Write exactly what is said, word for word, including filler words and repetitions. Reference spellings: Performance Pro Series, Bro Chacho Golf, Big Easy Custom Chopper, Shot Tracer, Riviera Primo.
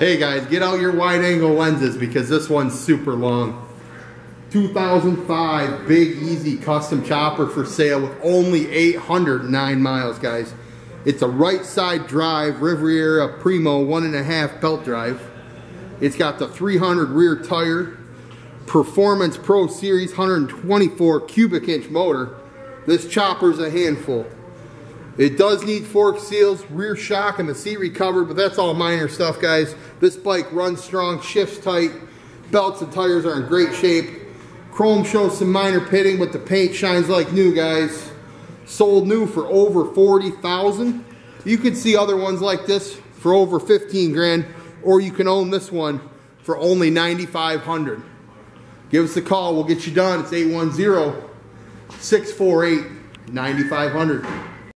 Hey guys, get out your wide angle lenses because this one's super long. two thousand five Big Easy Custom Chopper for sale with only eight hundred nine miles, guys. It's a right side drive Riviera Primo one and a half belt drive. It's got the three hundred rear tire, Performance Pro Series one hundred twenty-four cubic inch motor. This chopper's a handful. It does need fork seals, rear shock, and the seat recovered, but that's all minor stuff, guys. This bike runs strong, shifts tight, belts and tires are in great shape. Chrome shows some minor pitting, but the paint shines like new, guys. Sold new for over forty thousand dollars. You could see other ones like this for over fifteen grand, or you can own this one for only nine thousand five hundred dollars. Give us a call, we'll get you done. It's eight one zero, six four eight, nine thousand five hundred.